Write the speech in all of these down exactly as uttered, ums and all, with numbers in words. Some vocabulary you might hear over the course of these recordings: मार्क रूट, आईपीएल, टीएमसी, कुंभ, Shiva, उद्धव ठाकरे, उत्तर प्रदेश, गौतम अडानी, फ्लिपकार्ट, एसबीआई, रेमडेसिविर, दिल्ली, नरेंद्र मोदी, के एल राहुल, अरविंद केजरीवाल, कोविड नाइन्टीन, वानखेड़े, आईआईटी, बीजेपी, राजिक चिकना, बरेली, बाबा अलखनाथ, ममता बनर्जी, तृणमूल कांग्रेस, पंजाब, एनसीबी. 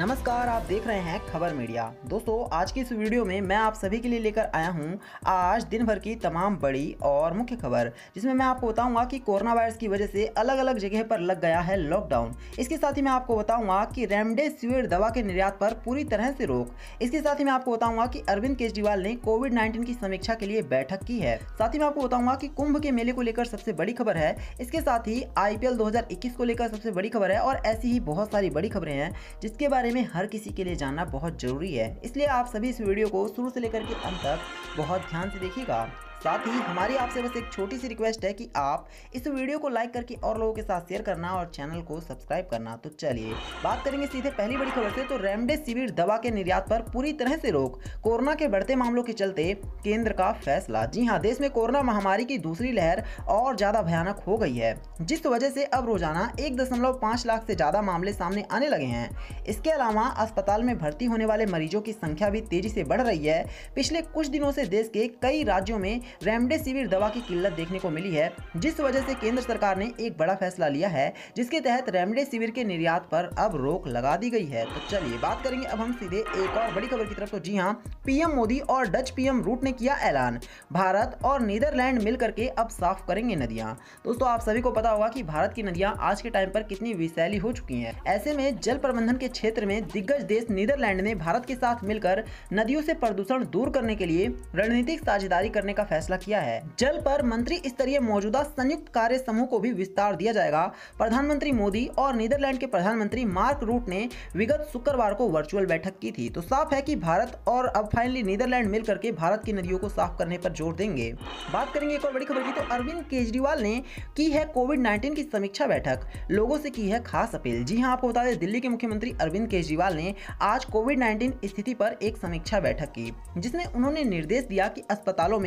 नमस्कार, आप देख रहे हैं खबर मीडिया। दोस्तों, आज की इस वीडियो में मैं आप सभी के लिए लेकर आया हूं आज दिन भर की तमाम बड़ी और मुख्य खबर, जिसमें मैं आपको बताऊंगा कि कोरोना वायरस की वजह से अलग अलग जगह पर लग गया है लॉकडाउन। इसके साथ ही मैं आपको बताऊंगा कि रेमडेसिविर दवा के निर्यात पर पूरी तरह से रोक। इसके साथ ही मैं आपको बताऊंगा कि अरविंद केजरीवाल ने कोविड नाइन्टीन की समीक्षा के लिए बैठक की है। साथ ही मैं आपको बताऊंगा कि कुंभ के मेले को लेकर सबसे बड़ी खबर है। इसके साथ ही आईपीएल दो हजार इक्कीस को लेकर सबसे बड़ी खबर है और ऐसी ही बहुत सारी बड़ी खबरें हैं जिसके बारे में हर किसी के लिए जानना बहुत जरूरी है, इसलिए आप सभी इस वीडियो को शुरू से लेकर के अंत तक बहुत ध्यान से देखिएगा। साथ ही हमारी आपसे बस एक छोटी सी रिक्वेस्ट है कि आप इस वीडियो को लाइक करके और लोगों के साथ शेयर करना और चैनल को सब्सक्राइब करना। तो चलिए बात करेंगे सीधे पहली बड़ी खबर से। तो रेमडेसिविर दवा के निर्यात पर पूरी तरह से रोक, कोरोना के बढ़ते मामलों के चलते केंद्र का फैसला। जी हां, देश में कोरोना महामारी की दूसरी लहर और ज्यादा भयानक हो गई है, जिस वजह से अब रोजाना एक दशमलव पाँच लाख से ज्यादा मामले सामने आने लगे हैं। इसके अलावा अस्पताल में भर्ती होने वाले मरीजों की संख्या भी तेजी से बढ़ रही है। पिछले कुछ दिनों से देश के कई राज्यों में रेमडेसिविर दवा की किल्लत देखने को मिली है, जिस वजह से केंद्र सरकार ने एक बड़ा फैसला लिया है, जिसके तहत रेमडेसिविर के निर्यात पर अब रोक लगा दी गई है। तो चलिए बात करेंगे अब हम सीधे एक और बड़ी खबर की तरफ। तो जी हां, पीएम मोदी और डच पीएम रूट ने किया ऐलान, भारत और नीदरलैंड मिलकर के अब साफ करेंगे नदियां। दोस्तों, आप सभी को पता होगा कि भारत की नदियां आज के टाइम पर कितनी विषैली हो चुकी हैं। ऐसे में जल प्रबंधन के क्षेत्र में दिग्गज देश नीदरलैंड ने भारत के साथ मिलकर नदियों से प्रदूषण दूर करने के लिए रणनीतिक साझेदारी करने का फैसला किया है। जल पर मंत्री स्तरीय मौजूदा संयुक्त कार्य समूह को भी विस्तार दिया जाएगा। प्रधानमंत्री मोदी और नीदरलैंड के प्रधानमंत्री मार्क रूट ने विगत शुक्रवार को वर्चुअल बैठक की थी। तो साफ है कि भारत और अब फाइनली नीदरलैंड मिलकर के भारत की नदियों को साफ करने पर जोर देंगे। बात करेंगे एक और बड़ी खबर की। तो अरविंद केजरीवाल ने की है कोविड नाइन्टीन की समीक्षा बैठक, लोगों से की है खास अपील। जी हाँ, आपको बता दें, दिल्ली के मुख्यमंत्री अरविंद केजरीवाल ने आज कोविड नाइन्टीन स्थिति पर एक समीक्षा बैठक की, जिसमें उन्होंने निर्देश दिया कि अस्पतालों में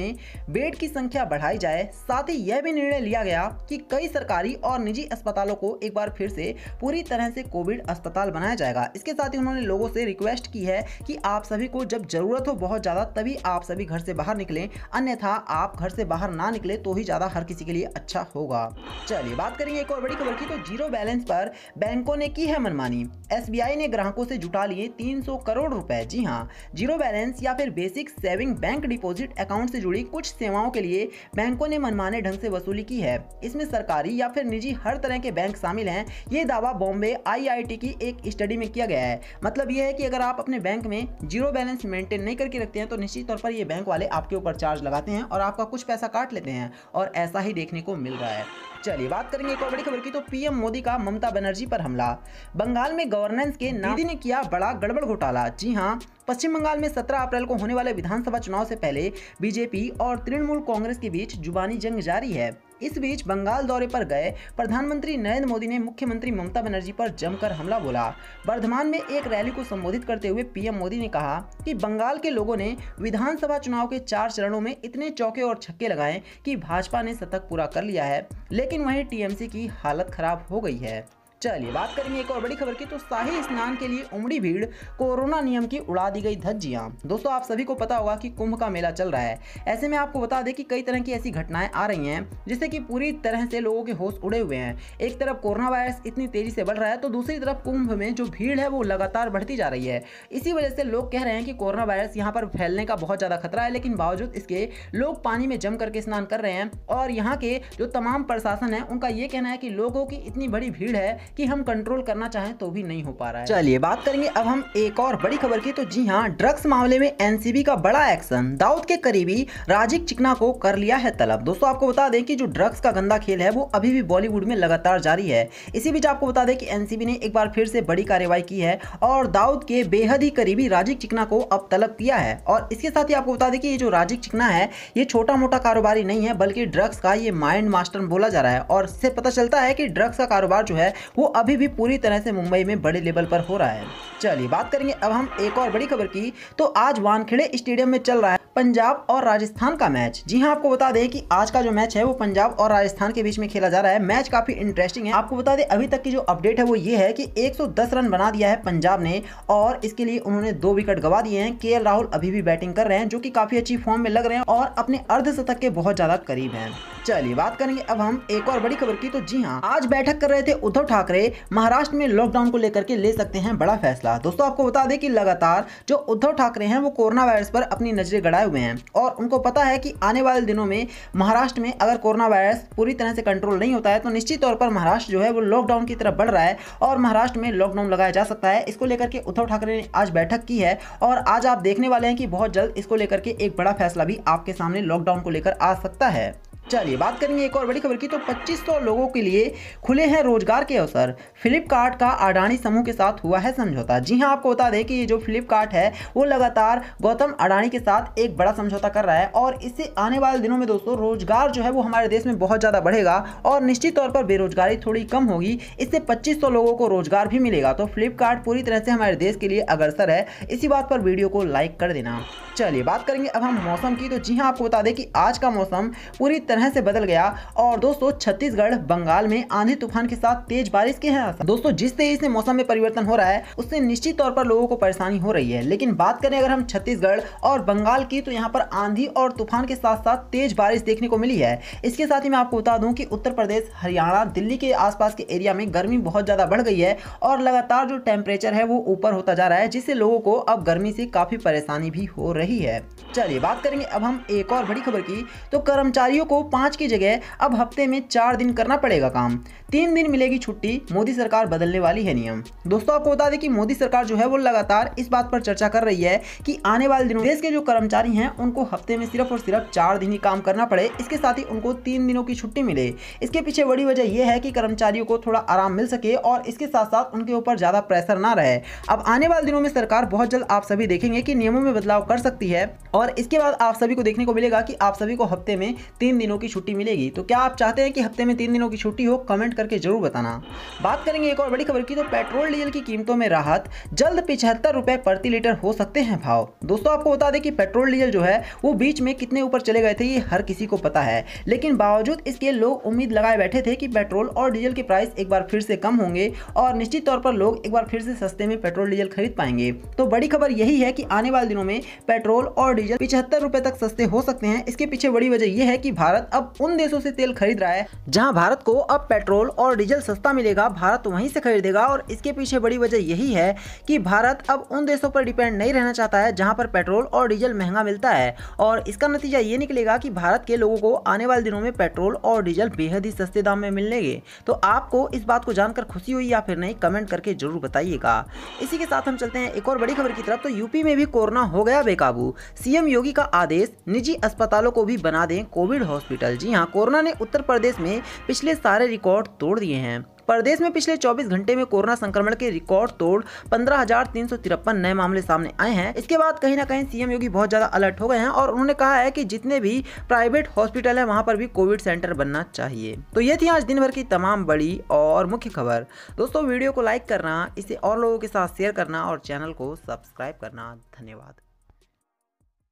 बेड की संख्या बढ़ाई जाए। साथ ही यह भी निर्णय लिया गया कि कई सरकारी और निजी अस्पतालों को एक बार फिर से पूरी तरह से कोविड अस्पताल बनाया जाएगा। इसके साथ ही उन्होंने लोगों से रिक्वेस्ट की है कि आप सभी को जब जरूरत हो बहुत ज़्यादा, तभी आप सभी घर से बाहर निकलें, अन्यथा आप घर से बाहर ना निकले तो ही ज़्यादा हर किसी के लिए अच्छा होगा। चलिए बात करेंगे एक और बड़ी खबर की। तो जीरो बैलेंस पर बैंकों ने की है मनमानी, एसबीआई ने ग्राहकों से जुटा लिए तीन सौ करोड़ रुपए। जी हाँ, जीरो बैलेंस या फिर basic saving bank deposit account से जुड़ी कुछ सेवाओं के लिए बैंकों ने मनमाने ढंग से वसूली की है। इसमें सरकारी या फिर निजी हर तरह के बैंक शामिल हैं। ये दावा बॉम्बे आईआईटी की एक स्टडी में किया गया है। मतलब ये है कि अगर आप अपने बैंक में जीरो बैलेंस मेंटेन नहीं करके रखते हैं तो निश्चित तौर पर ये बैंक वाले आपके ऊपर चार्ज लगाते हैं और आपका कुछ पैसा काट लेते हैं, और ऐसा ही देखने को मिल रहा है। चलिए बात करेंगे एक और बड़ी खबर की। तो पीएम मोदी का ममता बनर्जी पर हमला, बंगाल में गवर्नेंस के नाम ने किया बड़ा गड़बड़ घोटाला। जी हाँ, पश्चिम बंगाल में सत्रह अप्रैल को होने वाले विधानसभा चुनाव से पहले बीजेपी और तृणमूल कांग्रेस के बीच जुबानी जंग जारी है। इस बीच बंगाल दौरे पर गए प्रधानमंत्री नरेंद्र मोदी ने मुख्यमंत्री ममता बनर्जी पर जमकर हमला बोला। वर्धमान में एक रैली को संबोधित करते हुए पीएम मोदी ने कहा कि बंगाल के लोगों ने विधानसभा चुनाव के चार चरणों में इतने चौके और छक्के लगाए कि भाजपा ने शतक पूरा कर लिया है, लेकिन वहीं टीएमसी की हालत खराब हो गई है। चलिए बात करेंगे एक और बड़ी खबर की। तो शाही स्नान के लिए उमड़ी भीड़, कोरोना नियम की उड़ा दी गई धज्जियां। दोस्तों, आप सभी को पता होगा कि कुंभ का मेला चल रहा है। ऐसे में आपको बता दें कि कई तरह की ऐसी घटनाएं आ रही हैं जिससे कि पूरी तरह से लोगों के होश उड़े हुए हैं। एक तरफ कोरोना वायरस इतनी तेजी से बढ़ रहा है, तो दूसरी तरफ कुंभ में जो भीड़ है वो लगातार बढ़ती जा रही है। इसी वजह से लोग कह रहे हैं कि कोरोना वायरस यहाँ पर फैलने का बहुत ज़्यादा खतरा है, लेकिन बावजूद इसके लोग पानी में जम करके स्नान कर रहे हैं। और यहाँ के जो तमाम प्रशासन है उनका ये कहना है कि लोगों की इतनी बड़ी भीड़ है कि हम कंट्रोल करना चाहें तो भी नहीं हो पा रहा है। चलिए बात करेंगे अब हम एक और बड़ी खबर की। तो जी हां, ड्रग्स मामले में एनसीबी का बड़ा एक्शन, दाऊद के करीबी राजिक चिकना को कर लिया है तलब। दोस्तों, आपको बता दें कि जो ड्रग्स का गंदा खेल है वो अभी भी बॉलीवुड में लगातार जारी है। इसी बीच आपको बता दें कि एनसीबी ने एक बार फिर से बड़ी कार्रवाई की है और दाऊद के बेहद ही करीबी राजिक चिकना को अब तलब किया है। और इसके साथ ही आपको बता दें कि ये जो राजिक चिकना है ये छोटा मोटा कारोबारी नहीं है, बल्कि ड्रग्स का ये माइंड मास्टर बोला जा रहा है। और इससे पता चलता है कि ड्रग्स का कारोबार जो है वो अभी भी पूरी तरह से मुंबई में बड़े लेवल पर हो रहा है। चलिए बात करेंगे अब हम एक और बड़ी खबर की। तो आज वानखेड़े स्टेडियम में चल रहा है पंजाब और राजस्थान का मैच। जी हां, आपको बता दें कि आज का जो मैच है वो पंजाब और राजस्थान के बीच में खेला जा रहा है। मैच काफी इंटरेस्टिंग है। आपको बता दें अभी तक की जो अपडेट है वो ये है कि एक सौ दस रन बना दिया है पंजाब ने और इसके लिए उन्होंने दो विकेट गवा दिए हैं। के एल राहुल अभी भी बैटिंग कर रहे हैं, जो कि काफी अच्छी फॉर्म में लग रहे हैं और अपने अर्धशतक के बहुत ज्यादा करीब है। चलिए बात करेंगे अब हम एक और बड़ी खबर की। तो जी हाँ, आज बैठक कर रहे थे उद्धव ठाकरे, महाराष्ट्र में लॉकडाउन को लेकर के ले सकते हैं बड़ा फैसला। था। दोस्तों आपको बता दें कि लगातार जो उद्धव ठाकरे हैं वो कोरोना वायरस पर अपनी नजरें गड़ाए हुए हैं और उनको पता है कि आने वाले दिनों में महाराष्ट्र में अगर कोरोना वायरस पूरी तरह से कंट्रोल नहीं होता है तो निश्चित तौर पर महाराष्ट्र जो है वो लॉकडाउन की तरफ बढ़ रहा है और महाराष्ट्र में लॉकडाउन लगाया जा सकता है। इसको लेकर के उद्धव ठाकरे ने आज बैठक की है और आज आप देखने वाले हैं कि बहुत जल्द इसको लेकर के एक बड़ा फैसला भी आपके सामने लॉकडाउन को लेकर आ सकता है। चलिए बात करेंगे एक और बड़ी खबर की। तो पच्चीस सौ लोगों के लिए खुले हैं रोजगार के अवसर। फ्लिपकार्ट का अडानी समूह के साथ हुआ है समझौता। जी हां, आपको बता दें कि ये जो फ्लिपकार्ट है वो लगातार गौतम अडानी के साथ एक बड़ा समझौता कर रहा है और इससे आने वाले दिनों में दोस्तों रोजगार जो है वो हमारे देश में बहुत ज़्यादा बढ़ेगा और निश्चित तौर पर बेरोजगारी थोड़ी कम होगी। इससे पच्चीस सौ लोगों को रोजगार भी मिलेगा। तो फ्लिपकार्ट पूरी तरह से हमारे देश के लिए अग्रसर है। इसी बात पर वीडियो को लाइक कर देना। चलिए बात करेंगे अब हम मौसम की। तो जी हाँ, आपको बता दें कि आज का मौसम पूरी तरह से बदल गया और दोस्तों छत्तीसगढ़ बंगाल में आंधी तूफान के साथ तेज बारिश के हैं आसार। दोस्तों जिस तेजी से मौसम में परिवर्तन हो रहा है उससे निश्चित तौर पर लोगों को परेशानी हो रही है। लेकिन बात करें अगर हम छत्तीसगढ़ और बंगाल की तो यहाँ पर आंधी और तूफान के साथ साथ तेज बारिश देखने को मिली है। इसके साथ ही मैं आपको बता दूं कि उत्तर प्रदेश, हरियाणा, दिल्ली के आसपास के एरिया में गर्मी बहुत ज्यादा बढ़ गई है और लगातार जो टेम्परेचर है वो ऊपर होता जा रहा है, जिससे लोगों को अब गर्मी से काफी परेशानी भी हो रही है। चलिए बात करेंगे अब हम एक और बड़ी खबर की। तो कर्मचारियों को पाँच की जगह अब हफ्ते में चार दिन करना पड़ेगा काम, तीन दिन मिलेगी छुट्टी, मोदी सरकार बदलने वाली है नियम। दोस्तों आपको बता दें कि मोदी सरकार जो है वो लगातार इस बात पर चर्चा कर रही है कि आने वाले दिनों देश के जो कर्मचारी हैं उनको हफ्ते में सिर्फ और सिर्फ चार दिन ही काम करना पड़े, इसके साथ ही उनको तीन दिनों की छुट्टी मिले। इसके पीछे बड़ी वजह यह है कि कर्मचारियों को थोड़ा आराम मिल सके और इसके साथ साथ उनके ऊपर ज़्यादा प्रेशर ना रहे। अब आने वाले दिनों में सरकार बहुत जल्द आप सभी देखेंगे कि नियमों में बदलाव कर सकती है और इसके बाद आप सभी को देखने को मिलेगा कि आप सभी को हफ्ते में तीन दिनों की छुट्टी मिलेगी। तो क्या आप चाहते हैं कि हफ्ते में तीन दिनों की छुट्टी हो? कमेंट करके जरूर बताना। बात करेंगे एक और बड़ी खबर की। तो पेट्रोल डीजल की कीमतों में राहत, जल्द पिछहत्तर रुपए प्रति लीटर हो सकते हैं भाव। दोस्तों आपको बता दें कि पेट्रोल डीजल जो है वो बीच में कितने ऊपर चले गए थे ये हर किसी को पता है, लेकिन बावजूद इसके लोग उम्मीद लगाए बैठे थे कि पेट्रोल और डीजल के प्राइस एक बार फिर से कम होंगे और निश्चित तौर पर लोग एक बार फिर से सस्ते में पेट्रोल डीजल खरीद पाएंगे। तो बड़ी खबर यही है कि आने वाले दिनों में पेट्रोल और डीजल पिछहत्तर रुपए तक सस्ते हो सकते हैं। इसके पीछे बड़ी वजह यह है कि भारत अब उन देशों से तेल खरीद रहा है जहां भारत को अब पेट्रोल और डीजल सस्ता मिलेगा, भारत वहीं से खरीदेगा। और इसके पीछे बड़ी वजह यही है कि भारत अब उन देशों पर डिपेंड नहीं रहना चाहता है जहां पर पेट्रोल और डीजल महंगा मिलता है। और इसका नतीजा ये निकलेगा कि भारत के लोगों को आने वाले दिनों में पेट्रोल और डीजल बेहद ही सस्ते दाम में मिलेंगे। तो आपको इस बात को जानकर खुशी हुई या फिर नहीं, कमेंट करके जरूर बताइएगा। इसी के साथ हम चलते हैं एक और बड़ी खबर की तरफ। तो यूपी में भी कोरोना हो गया बेकाबू, सीएम योगी का आदेश, निजी अस्पतालों को भी बना दें कोविड हॉस्पिटल। जी हां, कोरोना ने उत्तर प्रदेश में पिछले सारे रिकॉर्ड तोड़ दिए हैं। प्रदेश में पिछले चौबीस घंटे में कोरोना संक्रमण के रिकॉर्ड तोड़ पंद्रह हजार तीन सौ तिरपन नए मामले सामने आए हैं। इसके बाद कहीं ना कहीं सीएम योगी बहुत ज्यादा अलर्ट हो गए हैं और उन्होंने कहा है कि जितने भी प्राइवेट हॉस्पिटल हैं वहां पर भी कोविड सेंटर बनना चाहिए। तो ये थी आज दिन भर की तमाम बड़ी और मुख्य खबर। दोस्तों वीडियो को लाइक करना, इसे और लोगों के साथ शेयर करना और चैनल को सब्सक्राइब करना। धन्यवाद।